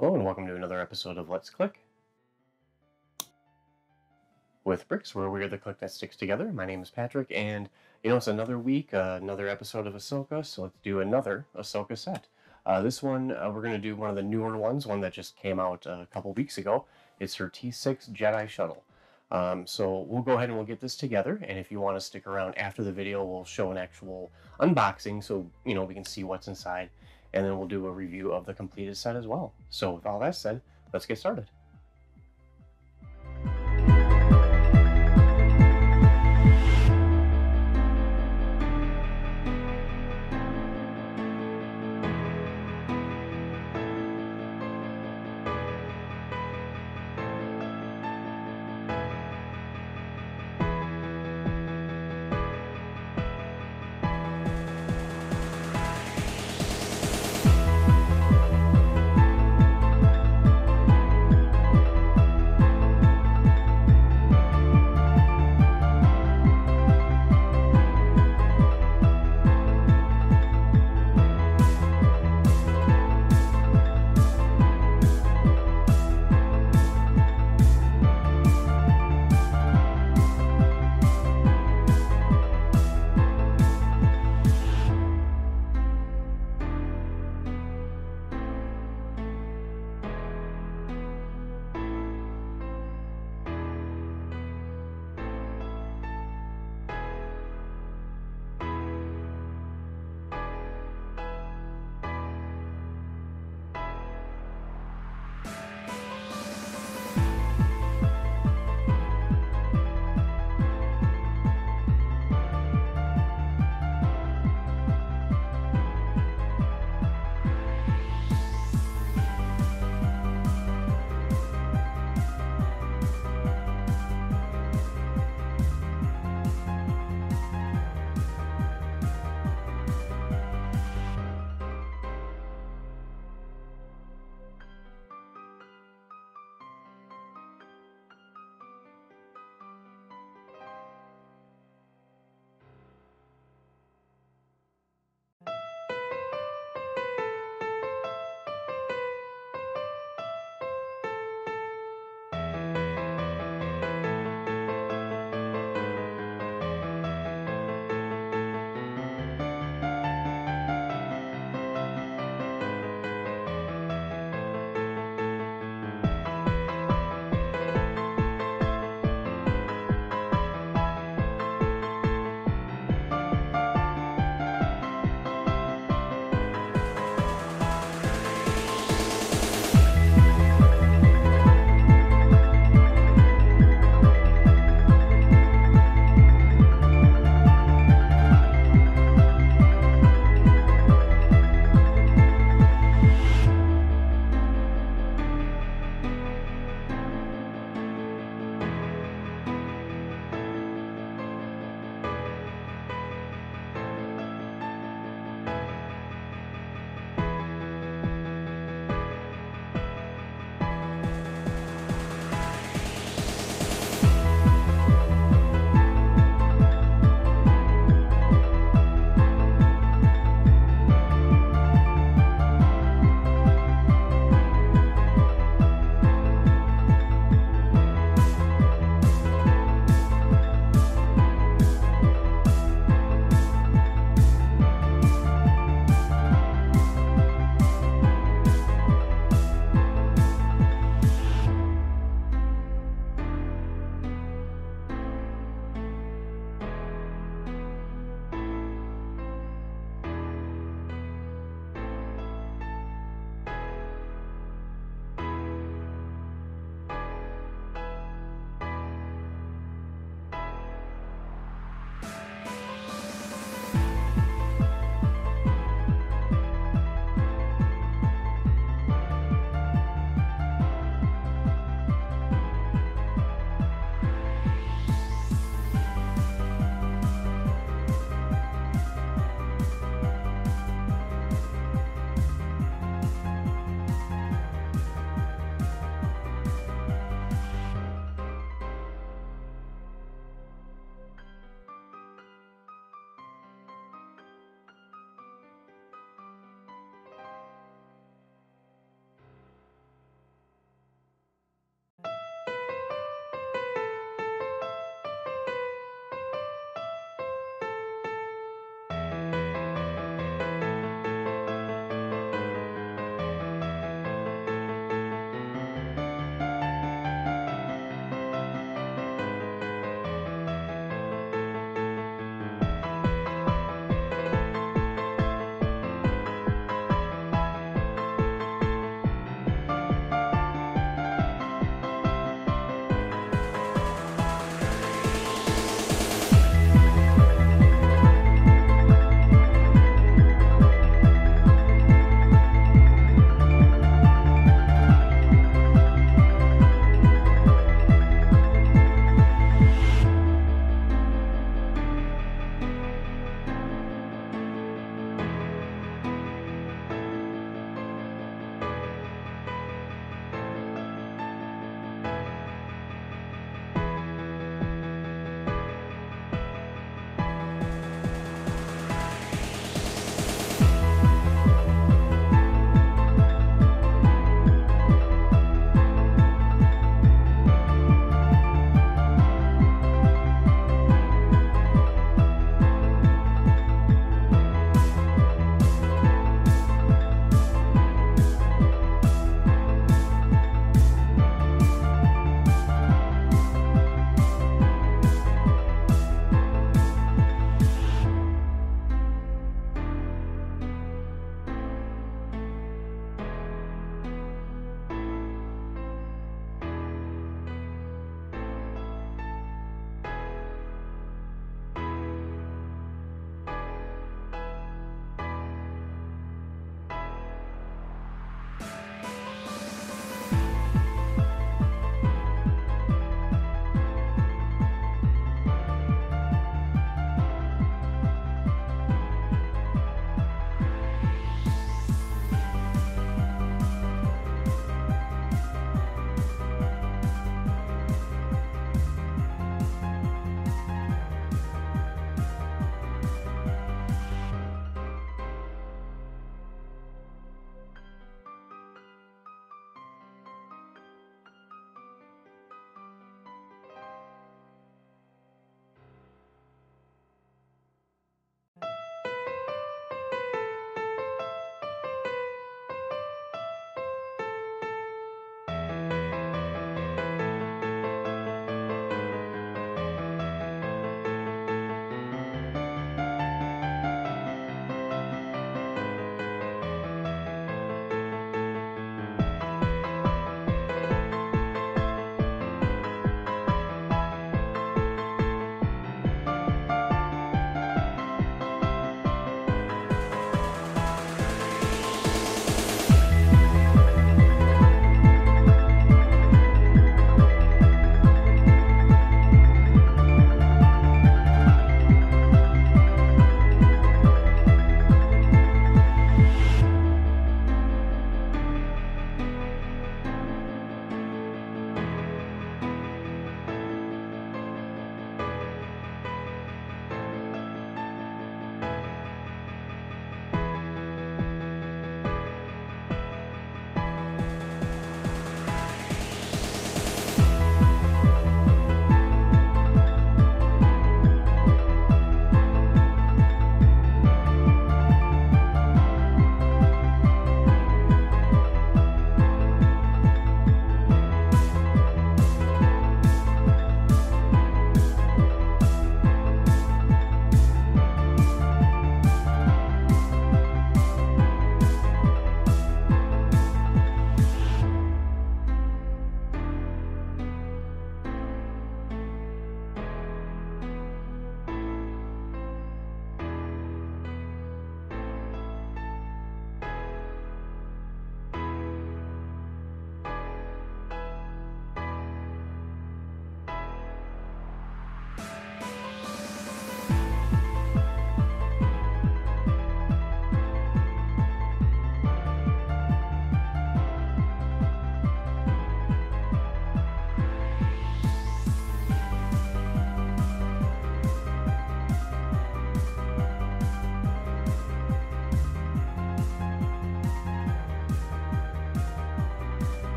Hello and welcome to another episode of Let's Click with Bricks, where we're the click that sticks together. My name is Patrick, and you know, it's another week, another episode of Ahsoka, so let's do another Ahsoka set. This one, we're going to do one of the newer ones, one that just came out a couple weeks ago. It's her T6 Jedi shuttle. So we'll go ahead and we'll get this together, and if you want to stick around after the video, we'll show an actual unboxing so you know we can see what's inside. And then we'll do a review of the completed set as well. So with all that said, let's get started.